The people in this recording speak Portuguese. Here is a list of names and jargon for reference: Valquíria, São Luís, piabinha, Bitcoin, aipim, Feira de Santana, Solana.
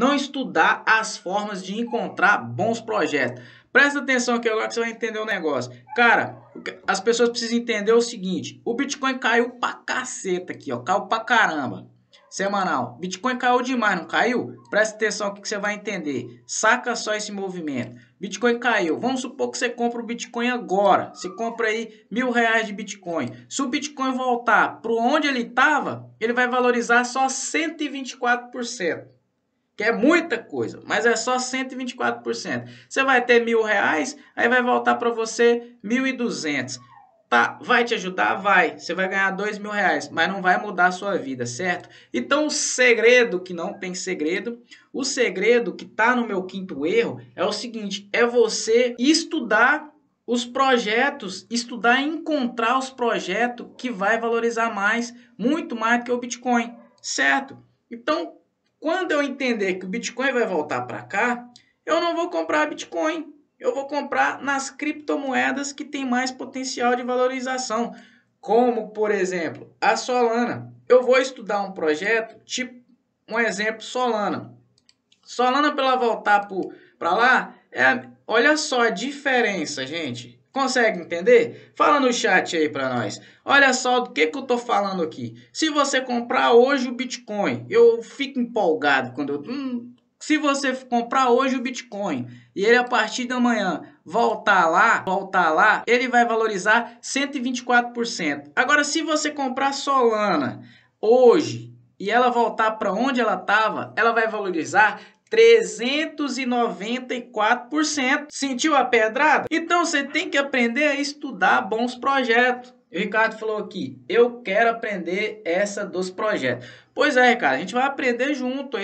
não estudar as formas de encontrar bons projetos. Presta atenção aqui agora que você vai entender o negócio. Cara, as pessoas precisam entender o seguinte. O Bitcoin caiu pra caceta aqui, ó. Caiu pra caramba. Semanal. Bitcoin caiu demais, não caiu? Presta atenção aqui que você vai entender. Saca só esse movimento. Bitcoin caiu. Vamos supor que você compra o Bitcoin agora. Você compra aí R$1.000 de Bitcoin. Se o Bitcoin voltar para onde ele estava, ele vai valorizar só 124%. Que é muita coisa, mas é só 124%. Você vai ter R$1.000, aí vai voltar para você 1.200. Tá, vai te ajudar? Vai. Você vai ganhar R$2.000, mas não vai mudar a sua vida, certo? Então o segredo, que não tem segredo, o segredo que tá no meu quinto erro é o seguinte, é você estudar os projetos, estudar e encontrar os projetos que vai valorizar mais, muito mais que o Bitcoin, certo? Então, quando eu entender que o Bitcoin vai voltar para cá, eu não vou comprar Bitcoin. Eu vou comprar nas criptomoedas que tem mais potencial de valorização. Como, por exemplo, a Solana. Eu vou estudar um projeto, tipo um exemplo, Solana. Solana, para ela voltar para lá, olha só a diferença, gente. Consegue entender? Fala no chat aí para nós. Olha só do que eu tô falando aqui. Se você comprar hoje o Bitcoin, eu fico empolgado quando eu... Se você comprar hoje o Bitcoin e ele a partir da manhã voltar lá, ele vai valorizar 124%. Agora, se você comprar Solana hoje e ela voltar para onde ela estava, ela vai valorizar 394%. Sentiu a pedrada? Então, você tem que aprender a estudar bons projetos. O Ricardo falou aqui, eu quero aprender essa dos projetos. Pois é, Ricardo, a gente vai aprender junto.